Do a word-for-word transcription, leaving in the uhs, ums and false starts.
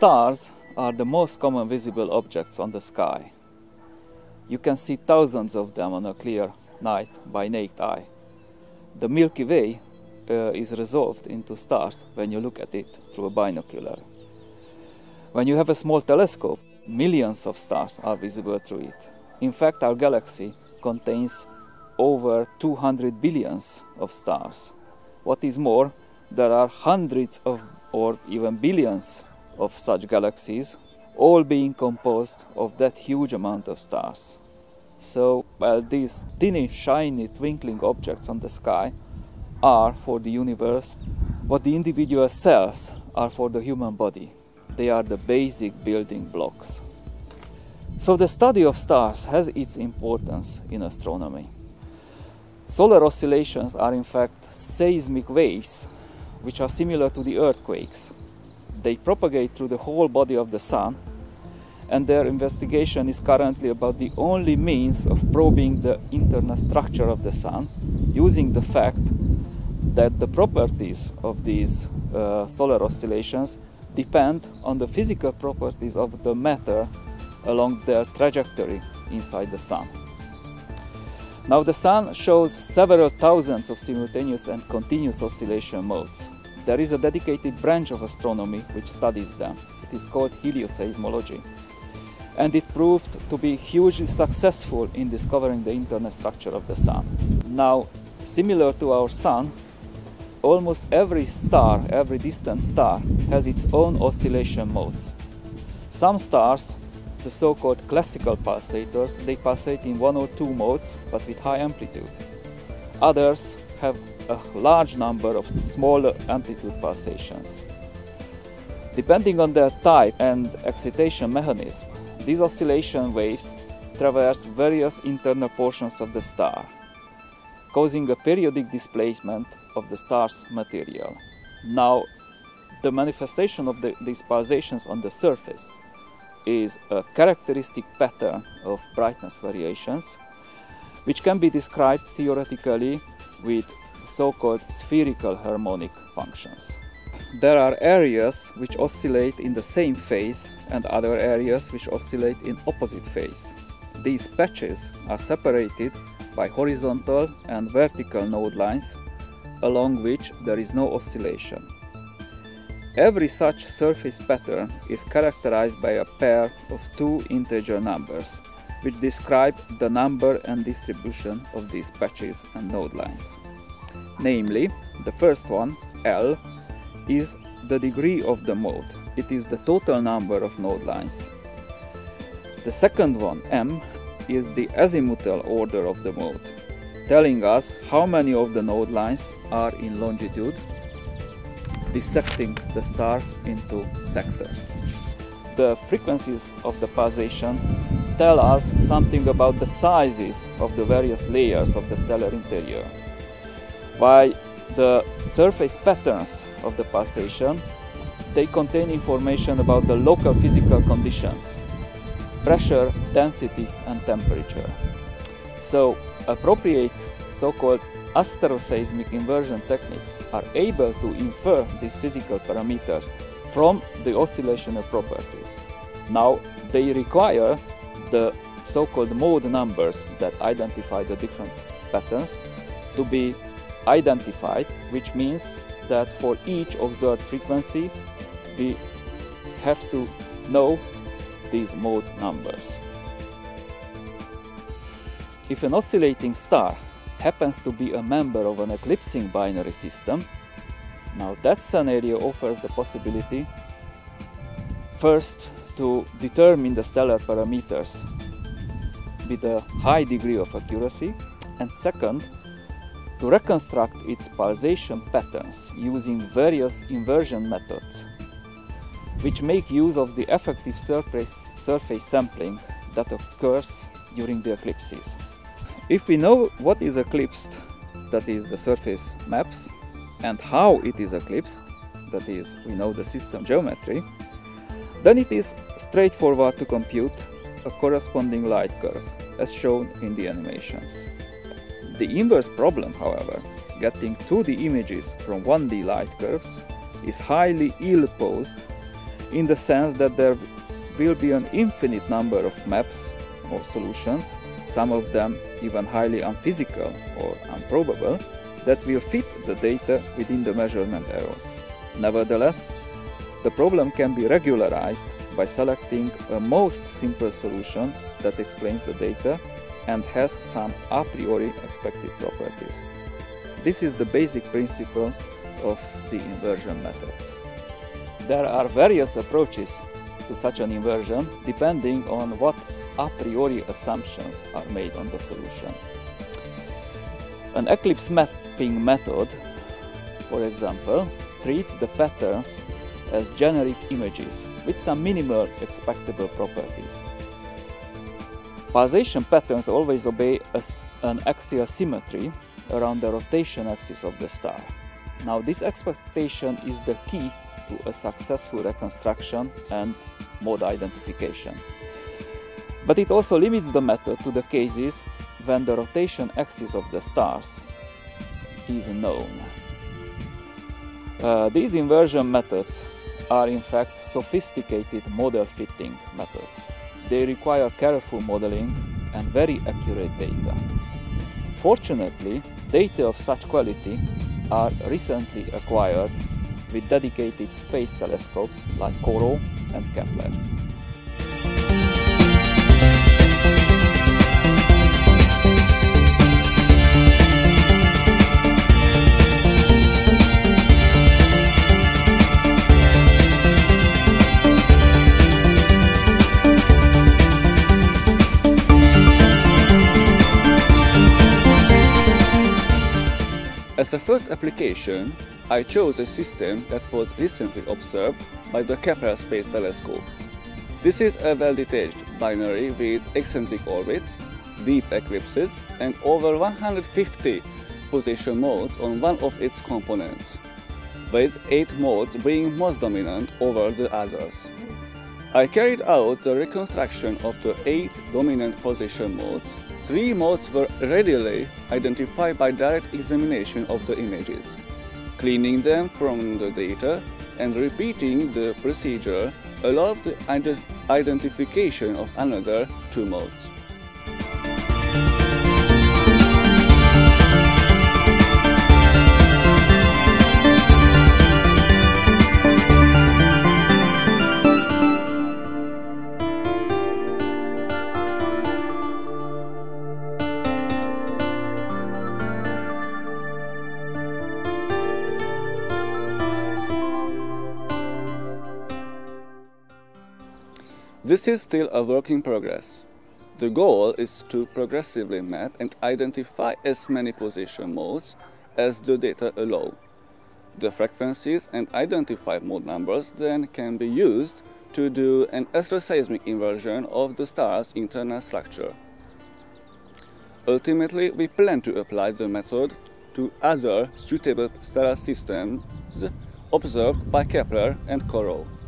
Stars are the most common visible objects on the sky. You can see thousands of them on a clear night by naked eye. The Milky Way uh, is resolved into stars when you look at it through a binocular. When you have a small telescope, millions of stars are visible through it. In fact, our galaxy contains over two hundred billions of stars. What is more, there are hundreds of or even billions of such galaxies, all being composed of that huge amount of stars. So, well, these tiny, shiny, twinkling objects on the sky are for the universe what the individual cells are for the human body. They are the basic building blocks. So the study of stars has its importance in astronomy. Solar oscillations are in fact seismic waves which are similar to the earthquakes. They propagate through the whole body of the Sun, and their investigation is currently about the only means of probing the internal structure of the Sun, using the fact that the properties of these uh, solar oscillations depend on the physical properties of the matter along their trajectory inside the Sun. Now, the Sun shows several thousands of simultaneous and continuous oscillation modes. There is a dedicated branch of astronomy which studies them. It is called helioseismology. And it proved to be hugely successful in discovering the internal structure of the Sun. Now, similar to our Sun, almost every star, every distant star, has its own oscillation modes. Some stars, the so-called classical pulsators, they pulsate in one or two modes, but with high amplitude. Others have a large number of smaller amplitude pulsations. Depending on their type and excitation mechanism, these oscillation waves traverse various internal portions of the star, causing a periodic displacement of the star's material. Now, the manifestation of the, these pulsations on the surface is a characteristic pattern of brightness variations, which can be described theoretically with the so-called spherical harmonic functions. There are areas which oscillate in the same phase and other areas which oscillate in opposite phase. These patches are separated by horizontal and vertical node lines, along which there is no oscillation. Every such surface pattern is characterized by a pair of two integer numbers, which describe the number and distribution of these patches and node lines. Namely, the first one, L, is the degree of the mode. It is the total number of node lines. The second one, M, is the azimuthal order of the mode, telling us how many of the node lines are in longitude, dissecting the star into sectors. The frequencies of the pulsation tell us something about the sizes of the various layers of the stellar interior, while the surface patterns of the pulsation, they contain information about the local physical conditions, pressure, density and temperature. So appropriate so-called asteroseismic inversion techniques are able to infer these physical parameters from the oscillational properties. Now, they require the so-called mode numbers that identify the different patterns to be identified, which means that for each observed frequency, we have to know these mode numbers. If an oscillating star happens to be a member of an eclipsing binary system, now that scenario offers the possibility first to determine the stellar parameters with a high degree of accuracy, and second, to reconstruct its pulsation patterns using various inversion methods, which make use of the effective surface, surface sampling that occurs during the eclipses. If we know what is eclipsed, that is the surface maps, and how it is eclipsed, that is, we know the system geometry, then it is straightforward to compute a corresponding light curve, as shown in the animations. The inverse problem, however, getting two D images from one D light curves, is highly ill-posed in the sense that there will be an infinite number of maps or solutions, some of them even highly unphysical or improbable, that will fit the data within the measurement errors. Nevertheless, the problem can be regularized by selecting a most simple solution that explains the data and has some a priori expected properties. This is the basic principle of the inversion methods. There are various approaches to such an inversion depending on what a priori assumptions are made on the solution. An eclipse mapping method, for example, treats the patterns as generic images with some minimal expectable properties. Pulsation patterns always obey an axial symmetry around the rotation axis of the star. Now, this expectation is the key to a successful reconstruction and mode identification. But it also limits the method to the cases when the rotation axis of the stars is known. Uh, these inversion methods are in fact sophisticated model fitting methods. They require careful modeling and very accurate data. Fortunately, data of such quality are recently acquired with dedicated space telescopes like COROT and Kepler. As a first application, I chose a system that was recently observed by the Kepler Space Telescope. This is a well-detached binary with eccentric orbits, deep eclipses, and over one hundred fifty position modes on one of its components, with eight modes being most dominant over the others. I carried out the reconstruction of the eight dominant position modes. Three modes were readily identified by direct examination of the images, cleaning them from the data and repeating the procedure allowed the ident- identification of another two modes. This is still a work in progress. The goal is to progressively map and identify as many position modes as the data allow. The frequencies and identified mode numbers then can be used to do an asteroseismic inversion of the star's internal structure. Ultimately, we plan to apply the method to other suitable stellar systems observed by Kepler and COROT.